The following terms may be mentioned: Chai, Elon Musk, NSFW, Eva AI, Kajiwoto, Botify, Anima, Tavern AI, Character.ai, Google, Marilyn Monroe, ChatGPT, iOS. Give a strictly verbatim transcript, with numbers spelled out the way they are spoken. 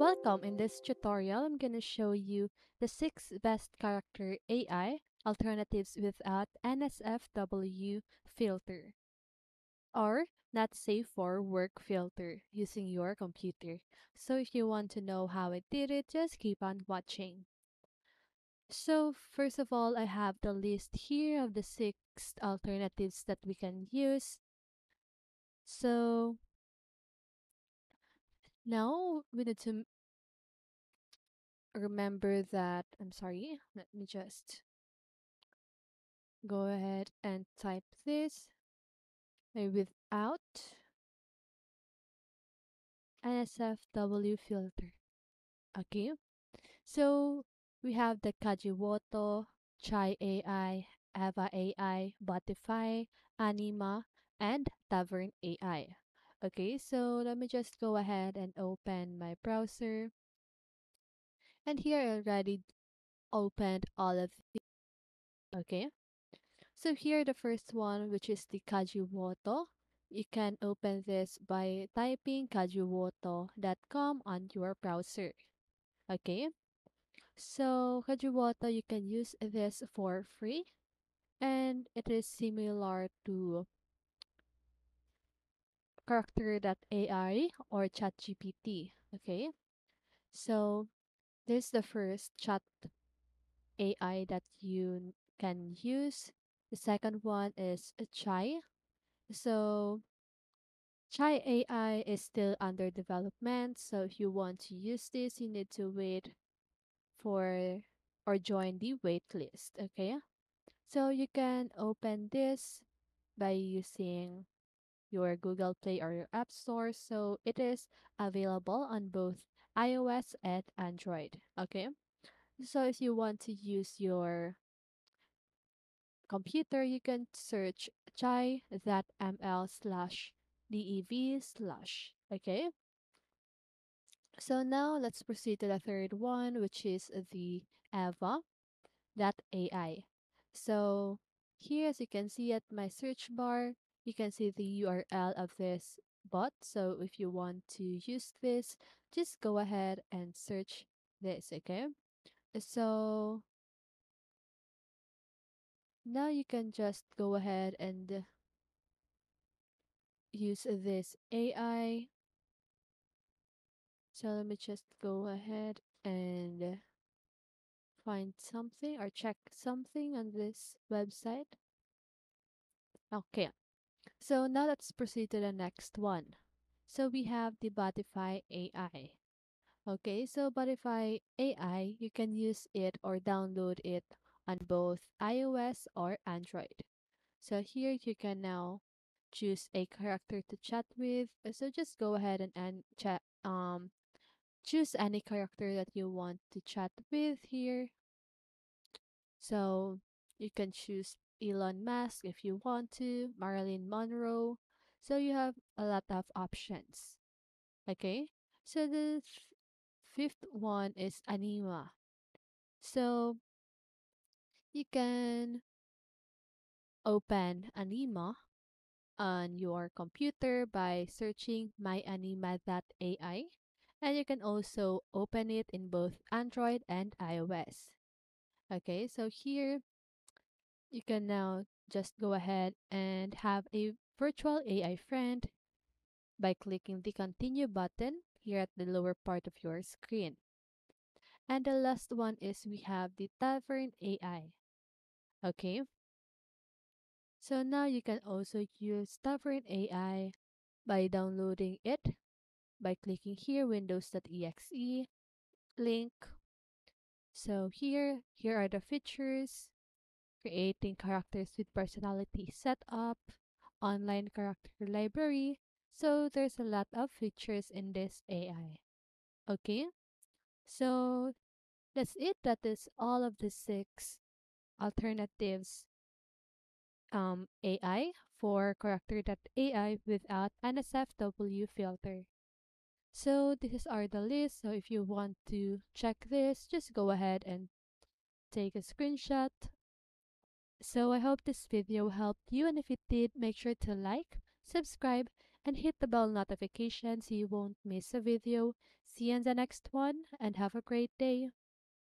Welcome. In this tutorial, I'm going to show you the six best character A I alternatives without N S F W filter or not safe for work filter using your computer. So if you want to know how I did it, just keep on watching. So first of all, I have the list here of the six alternatives that we can use. So now we need to remember that, I'm sorry, let me just go ahead and type this without N S F W filter. Okay, so we have the Kajiwoto, Chai A I, Eva A I, Botify, Anima, and Tavern A I. Okay, so let me just go ahead and open my browser. And here I already opened all of these. Okay, so here the first one, which is the Kajiwoto. You can open this by typing kajiwoto dot com on your browser. Okay, so Kajiwoto, you can use this for free. And it is similar to Character dot A I or Chat G P T. Okay, so this is the first chat A I that you can use. The second one is Chai. So Chai A I is still under development, so if you want to use this, you need to wait for or join the wait list. Okay, so you can open this by using your Google Play or your App Store. So it is available on both iOS and Android. Okay, so if you want to use your computer, you can search chai dot m l slash d e v slash. Okay, so now let's proceed to the third one, which is the Eva dot A I. So here, as you can see at my search bar, you can see the U R L of this bot. So if you want to use this, just go ahead and search this. Okay, so now you can just go ahead and use this A I. So let me just go ahead and find something or check something on this website. Okay, so now let's proceed to the next one. So we have the Botify A I. Okay, so Botify A I, you can use it or download it on both iOS or Android. So here you can now choose a character to chat with. So just go ahead and, and chat, um, choose any character that you want to chat with here. So you can choose Elon Musk if you want to, Marilyn Monroe. So you have a lot of options. Okay, so the fifth one is Anima. So you can open Anima on your computer by searching my anima dot A I, and you can also open it in both Android and iOS. Okay, so here you can now just go ahead and have a virtual A I friend by clicking the continue button here at the lower part of your screen. And the last one is we have the Tavern A I. Okay, so now you can also use Tavern A I by downloading it by clicking here windows dot E X E link. So here, here are the features: creating characters with personality setup, online character library. So there's a lot of features in this A I. Okay, so that's it. That is all of the six alternatives um, A I for character dot A I without N S F W filter. So these are the list. So if you want to check this, just go ahead and take a screenshot. So I hope this video helped you, and if it did, make sure to like, subscribe, and hit the bell notification so you won't miss a video. See you in the next one, and have a great day.